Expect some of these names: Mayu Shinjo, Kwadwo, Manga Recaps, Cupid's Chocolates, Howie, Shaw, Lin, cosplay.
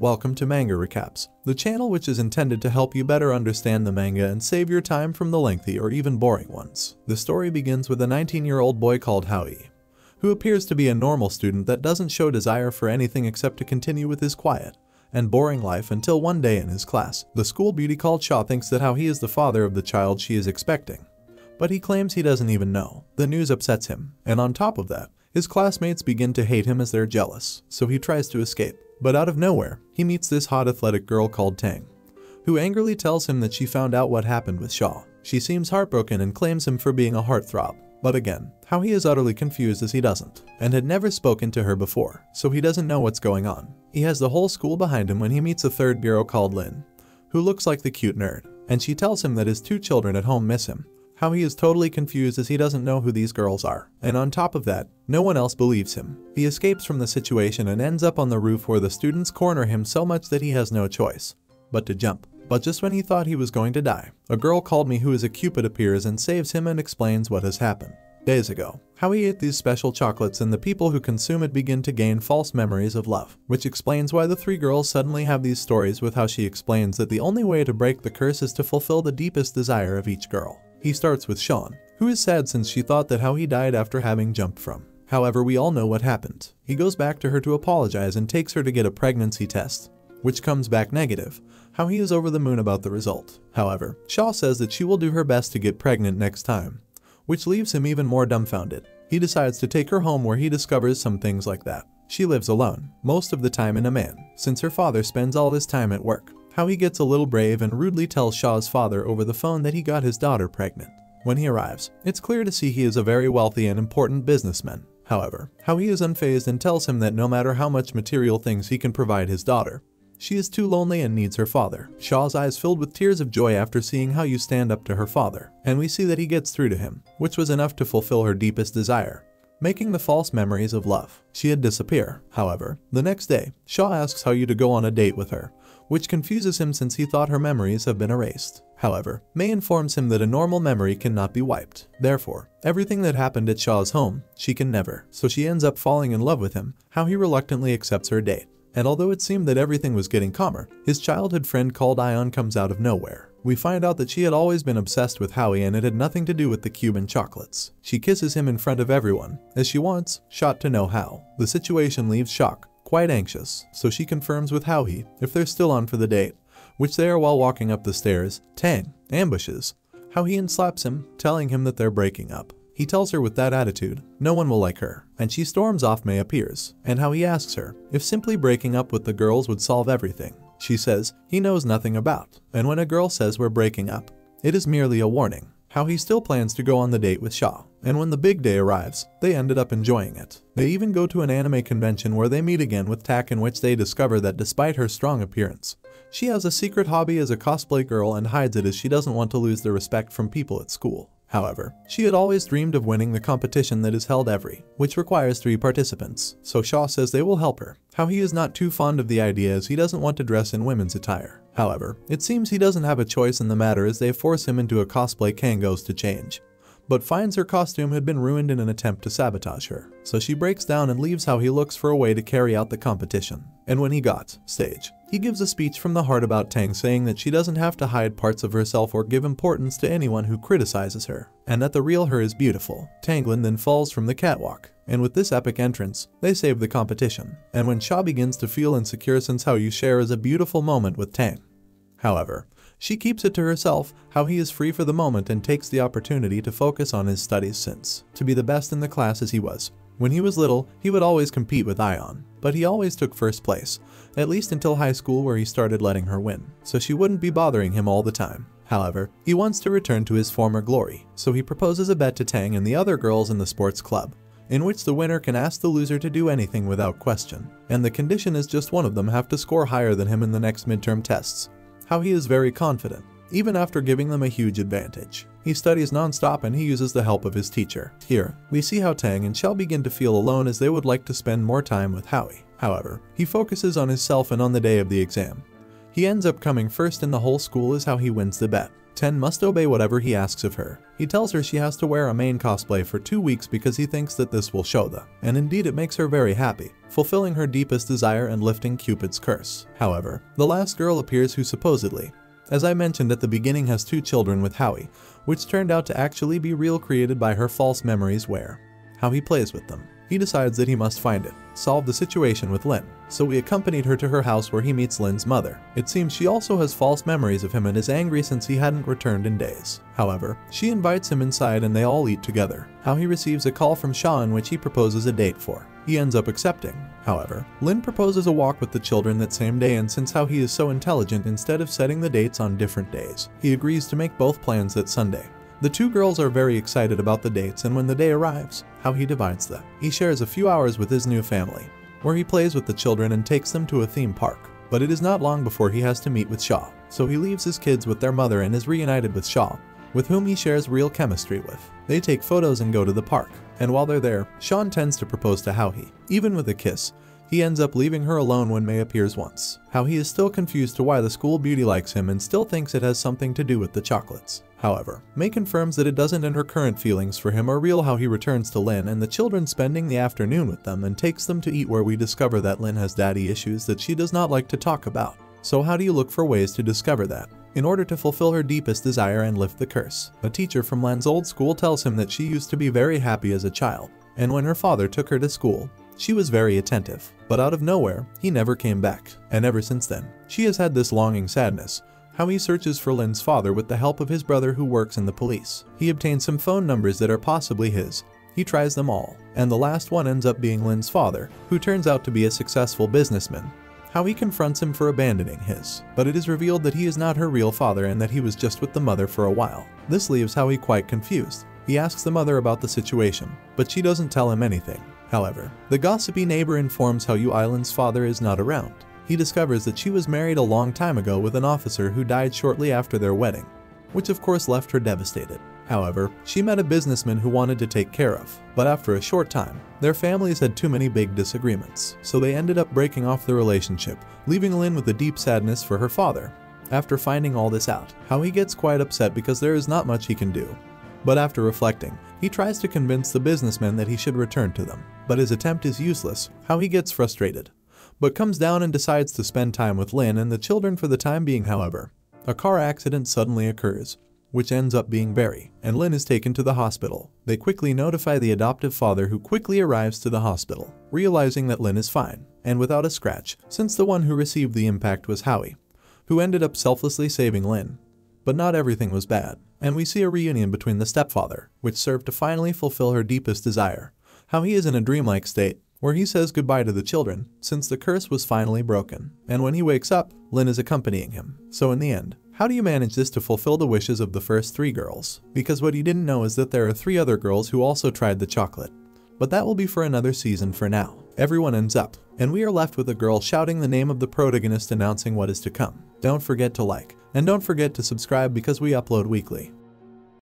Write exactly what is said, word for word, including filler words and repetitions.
Welcome to Manga Recaps, the channel which is intended to help you better understand the manga and save your time from the lengthy or even boring ones. The story begins with a nineteen-year-old boy called Howie, who appears to be a normal student that doesn't show desire for anything except to continue with his quiet and boring life until one day in his class, the school beauty called Shaw thinks that Howie is the father of the child she is expecting, but he claims he doesn't even know. The news upsets him, and on top of that, his classmates begin to hate him as they're jealous, so he tries to escape. But out of nowhere, he meets this hot athletic girl called Tang, who angrily tells him that she found out what happened with Shaw. She seems heartbroken and claims him for being a heartthrob. But again, how he is utterly confused as he doesn't, and had never spoken to her before, so he doesn't know what's going on. He has the whole school behind him when he meets a third bureau called Lin, who looks like the cute nerd, and she tells him that his two children at home miss him. How he is totally confused as he doesn't know who these girls are. And on top of that, no one else believes him. He escapes from the situation and ends up on the roof where the students corner him so much that he has no choice but to jump. But just when he thought he was going to die, a girl called Me who is a cupid appears and saves him and explains what has happened. Days ago, Howie ate these special chocolates and the people who consume it begin to gain false memories of love, which explains why the three girls suddenly have these stories with how she explains that the only way to break the curse is to fulfill the deepest desire of each girl. He starts with Sean, who is sad since she thought that Howie died after having jumped from. However, we all know what happened. He goes back to her to apologize and takes her to get a pregnancy test, which comes back negative. Howie is over the moon about the result. However, Shaw says that she will do her best to get pregnant next time, which leaves him even more dumbfounded. He decides to take her home where he discovers some things like that. She lives alone, most of the time in a man, since her father spends all his time at work. Howie gets a little brave and rudely tells Shaw's father over the phone that he got his daughter pregnant. When he arrives, it's clear to see he is a very wealthy and important businessman. However, Howie is unfazed and tells him that no matter how much material things he can provide his daughter, she is too lonely and needs her father. Shaw's eyes filled with tears of joy after seeing how you stand up to her father, and we see that he gets through to him, which was enough to fulfill her deepest desire, making the false memories of love. She had disappeared. However, the next day, Shaw asks Howie to go on a date with her, which confuses him since he thought her memories have been erased. However, May informs him that a normal memory cannot be wiped. Therefore, everything that happened at Shaw's home, she can never. So she ends up falling in love with him, how he reluctantly accepts her date. And although it seemed that everything was getting calmer, his childhood friend called Ion comes out of nowhere. We find out that she had always been obsessed with Howie and it had nothing to do with the Cuban chocolates. She kisses him in front of everyone, as she wants, shot to know how. The situation leaves Shock quite anxious, so she confirms with Howie if they're still on for the date, which they are while walking up the stairs. Tang ambushes Howie and slaps him, telling him that they're breaking up. He tells her with that attitude, no one will like her, and she storms off. May appears, and Howie asks her if simply breaking up with the girls would solve everything. She says he knows nothing about, and when a girl says we're breaking up, it is merely a warning. Howie still plans to go on the date with Shaw, and when the big day arrives, they ended up enjoying it. They even go to an anime convention where they meet again with Tak, in which they discover that despite her strong appearance, she has a secret hobby as a cosplay girl and hides it as she doesn't want to lose the respect from people at school. However, she had always dreamed of winning the competition that is held every, which requires three participants, so Shaw says they will help her. Howie is not too fond of the idea as he doesn't want to dress in women's attire. However, it seems he doesn't have a choice in the matter as they force him into a cosplay Kangos to change, but finds her costume had been ruined in an attempt to sabotage her. So she breaks down and leaves Howie looks for a way to carry out the competition. And when he got stage, he gives a speech from the heart about Tang, saying that she doesn't have to hide parts of herself or give importance to anyone who criticizes her, and that the real her is beautiful. Tanglin then falls from the catwalk, and with this epic entrance, they save the competition. And when Shaw begins to feel insecure since how you share is a beautiful moment with Tang. However, she keeps it to herself, how he is free for the moment and takes the opportunity to focus on his studies since, to be the best in the class as he was. When he was little, he would always compete with Ion, but he always took first place, at least until high school where he started letting her win, so she wouldn't be bothering him all the time. However, he wants to return to his former glory, so he proposes a bet to Tang and the other girls in the sports club, in which the winner can ask the loser to do anything without question, and the condition is just one of them have to score higher than him in the next midterm tests. How he is very confident, even after giving them a huge advantage. He studies non-stop and he uses the help of his teacher. Here, we see how Tang and Shell begin to feel alone as they would like to spend more time with Howie. However, he focuses on himself and on the day of the exam, he ends up coming first in the whole school as how he wins the bet. Ten must obey whatever he asks of her. He tells her she has to wear a main cosplay for two weeks because he thinks that this will show them, and indeed it makes her very happy, fulfilling her deepest desire and lifting Cupid's curse. However, the last girl appears who supposedly, as I mentioned at the beginning, has two children with Howie, which turned out to actually be real, created by her false memories where how he plays with them. He decides that he must find it, solve the situation with Lin, so we accompanied her to her house where he meets Lin's mother. It seems she also has false memories of him and is angry since he hadn't returned in days. However, she invites him inside and they all eat together. How he receives a call from Shaw in which he proposes a date for. He ends up accepting. However, Lin proposes a walk with the children that same day, and since how he is so intelligent, instead of setting the dates on different days, he agrees to make both plans that Sunday. The two girls are very excited about the dates, and when the day arrives, how he divides them. He shares a few hours with his new family, where he plays with the children and takes them to a theme park. But it is not long before he has to meet with Shaw, so he leaves his kids with their mother and is reunited with Shaw, with whom he shares real chemistry with. They take photos and go to the park, and while they're there, Shaw tends to propose to Howie. Even with a kiss, he ends up leaving her alone when May appears once. Howie is still confused to why the school beauty likes him and still thinks it has something to do with the chocolates. However, May confirms that it doesn't, and her current feelings for him are real. How he returns to Lin and the children, spending the afternoon with them, and takes them to eat, where we discover that Lin has daddy issues that she does not like to talk about. So how do you look for ways to discover that? In order to fulfill her deepest desire and lift the curse, a teacher from Lin's old school tells him that she used to be very happy as a child, and when her father took her to school, she was very attentive. But out of nowhere, he never came back, and ever since then, she has had this longing sadness. Howie searches for Lin's father with the help of his brother who works in the police. He obtains some phone numbers that are possibly his. He tries them all, and the last one ends up being Lin's father, who turns out to be a successful businessman. Howie confronts him for abandoning his, but it is revealed that he is not her real father and that he was just with the mother for a while. This leaves Howie quite confused. He asks the mother about the situation, but she doesn't tell him anything. However, the gossipy neighbor informs how Howie Island's father is not around. He discovers that she was married a long time ago with an officer who died shortly after their wedding, which of course left her devastated. However, she met a businessman who wanted to take care of, but after a short time, their families had too many big disagreements, so they ended up breaking off the relationship, leaving Lin with a deep sadness for her father. After finding all this out, Howie gets quite upset because there is not much he can do. But after reflecting, he tries to convince the businessman that he should return to them, but his attempt is useless. Howie gets frustrated, but comes down and decides to spend time with Lin and the children for the time being. However, a car accident suddenly occurs, which ends up being Barry, and Lin is taken to the hospital. They quickly notify the adoptive father, who quickly arrives to the hospital, realizing that Lin is fine, and without a scratch, since the one who received the impact was Howie, who ended up selflessly saving Lin. But not everything was bad, and we see a reunion between the stepfather, which served to finally fulfill her deepest desire. Howie is in a dreamlike state, where he says goodbye to the children, since the curse was finally broken. And when he wakes up, Lin is accompanying him. So in the end, how do you manage this to fulfill the wishes of the first three girls? Because what he didn't know is that there are three other girls who also tried the chocolate. But that will be for another season for now. Everyone ends up, and we are left with a girl shouting the name of the protagonist, announcing what is to come. Don't forget to like, and don't forget to subscribe because we upload weekly.